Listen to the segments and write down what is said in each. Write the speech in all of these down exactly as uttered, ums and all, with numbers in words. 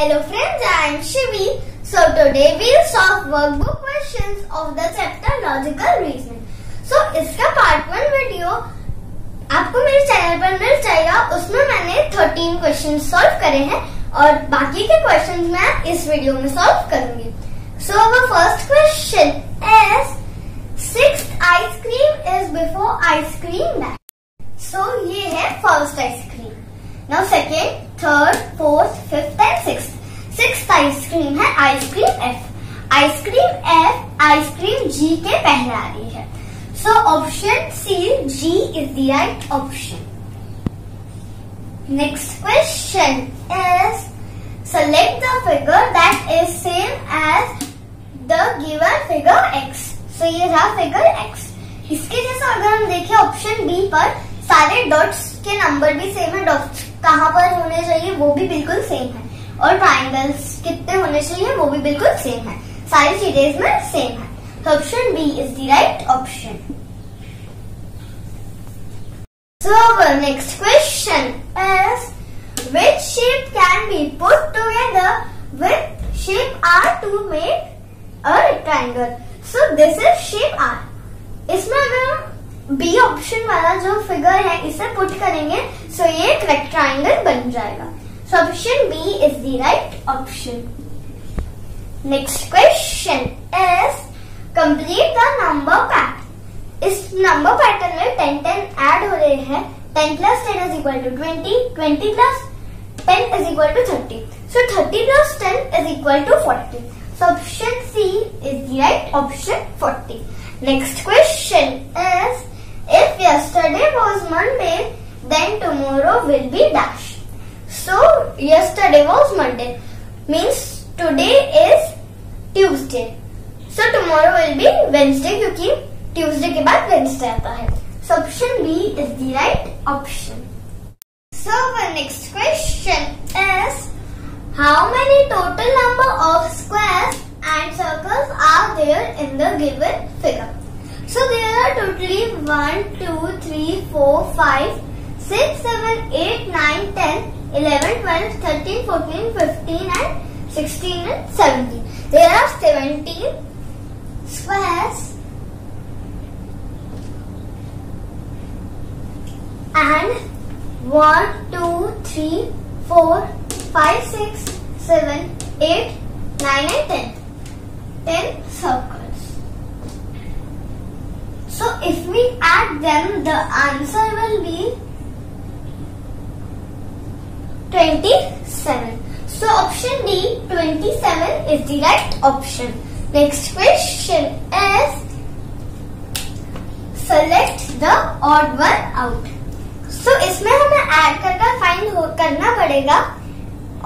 Hello friends, I am Shivi. So today we will solve workbook questions of the chapter Logical Reasoning. So इसका part one video आपको मेरे channel पर मिल जाएगा. उसमें मैंने thirteen questions solve करे हैं और बाकी के questions मैं इस video में solve करूँगी. So our first question is sixth ice cream is before ice cream bag. So ये है first ice cream. Now second, third, fourth, fifth and sixth. Sixth ice cream है ice cream F. Ice cream F ice cream G के पहले आ रही है. So option C, G is the right option. Next question is select the figure that is same as the given figure X. So ये रहा figure X. इसके जैसा अगर हम देखें option B पर सारे dots के नंबर भी सेम है. dots कहाँ पर होने चाहिए वो भी बिल्कुल सेम है और ट्रायंगल्स कितने होने चाहिए वो भी बिल्कुल सेम है. सारी चीजें इसमें सेम है. तो option B is the right option. So next question is which shape can be put together with shape R to make a rectangle. So this is shape R. इसमें अगर हम बी ऑप्शन वाला जो figure है इसे put करेंगे सो so ये rectangle बन जाएगा. So option B is the right option. Next question is complete the number pattern. इस नंबर पैटर्न में टेन टेन ऐड हो रहे हैं. Ten plus ten is equal to twenty. Twenty plus ten is equal to thirty. So thirty plus ten is equal to forty. So option C is the right option, forty. Next question is if yesterday was Monday, then tomorrow will be dash. So yesterday was Monday means today is Tuesday. So tomorrow will be Wednesday क्योंकि Tuesday के बाद Wednesday आता है. So option B is the right option. So the next question is how many total number of squares and circles are there in the given figure. So there are totally one, two, three, four, five, six, seven, eight, nine, ten, eleven, twelve, thirteen, fourteen, fifteen and sixteen and seventeen. There are seventeen squares and one, two, three, four, five, six, seven, eight, nine and ten. ten circles. So if we add them, the answer will be twenty-seven. So option D, twenty-seven is the right option. Next question is select the odd one out. So इसमें हमें add करके find करना पड़ेगा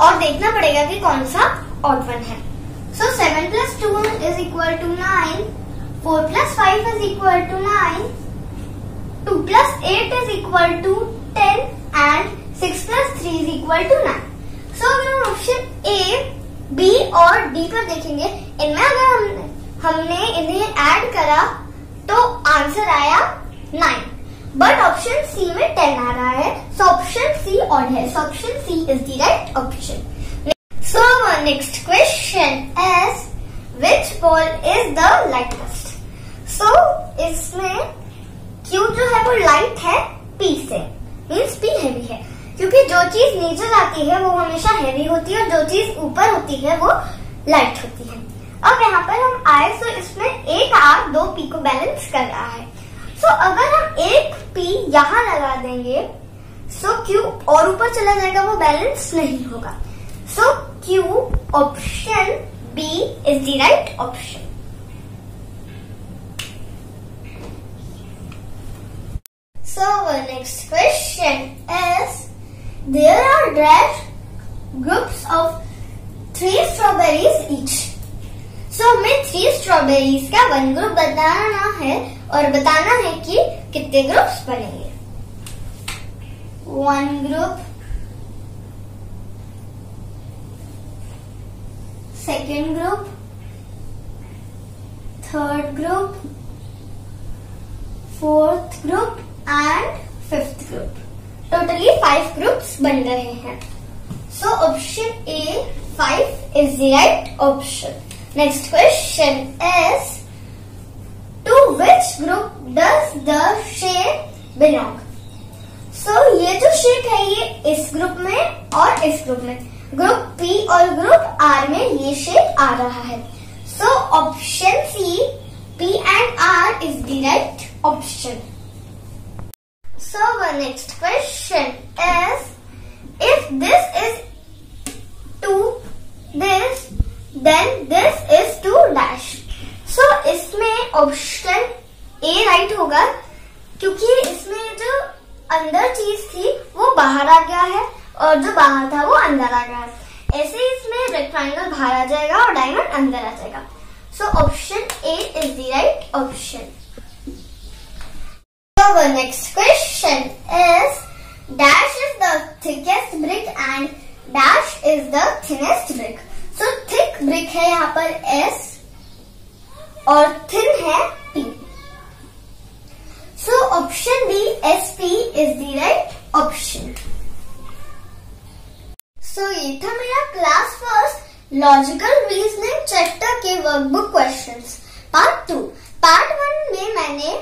और देखना पड़ेगा कि कौन सा odd one है. So seven plus two is equal to nine. four plus five is equal to nine, two plus eight is equal to ten and six plus three is equal to nine. So अगर हम option A, B और D पर देखेंगे इनमें अगर हम, हमने इन्हें ऐड करा तो आंसर आया nine. बट ऑप्शन C में ten आ रहा है. सो ऑप्शन C ऑड है. So option C is the right option. So next question is which ball is the lightest. So, इसमें Q जो है वो light है P से means P heavy है क्योंकि जो चीज नीचे जाती है वो हमेशा heavy होती है और जो चीज ऊपर होती है वो light होती है. अब यहाँ पर हम आए तो इसमें एक R दो P को balance कर रहा है. So, अगर हम एक P यहाँ लगा देंगे so Q और ऊपर चला जाएगा वो balance नहीं होगा. So, Q option B is the right option. So our next question is there are dashed groups of three strawberries each. So हमें three strawberries का one group बताना है और बताना है कि कितने groups बनेंगे. One group, second group, third group, fourth group and fifth group. Totally five groups बन रहे हैं. So option A five is the right option. Next question is, to which group does the शेर belong? So ये जो शेर है ये इस ग्रुप में और इस ग्रुप में, ग्रुप P और ग्रुप R में ये शेर आ रहा है. So option C, P and R is the right option. So the next question is, if this is two this, then this is two dash. So इसमें option A right होगा क्योंकि इसमें जो अंदर चीज थी वो बाहर आ गया है और जो बाहर था वो अंदर आ गया है. ऐसे इसमें रेक्टेंगल बाहर आ जाएगा और डायमंड अंदर आ जाएगा. So option A is the right option. So our next question is, dash is the thickest brick and dash is the thinnest brick. So thick brick है यहाँ पर S और thin है P. So option B, S P is the right option. So ये था मेरा class first logical reasoning chapter के workbook questions part two. Part one में मैंने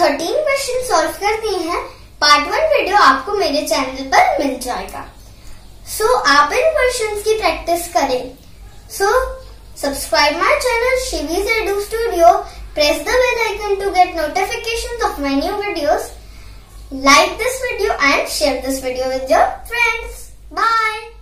थर्टीन क्वेश्चन सॉल्व कर दिए हैं. पार्ट वन वीडियो आपको मेरे चैनल पर मिल जाएगा. सो so, आप इन क्वेश्चंस की प्रैक्टिस करें. So subscribe my channel Shivi's edu studio, press the bell icon to get notifications of my new videos. Like this video and share this video with your friends. Bye!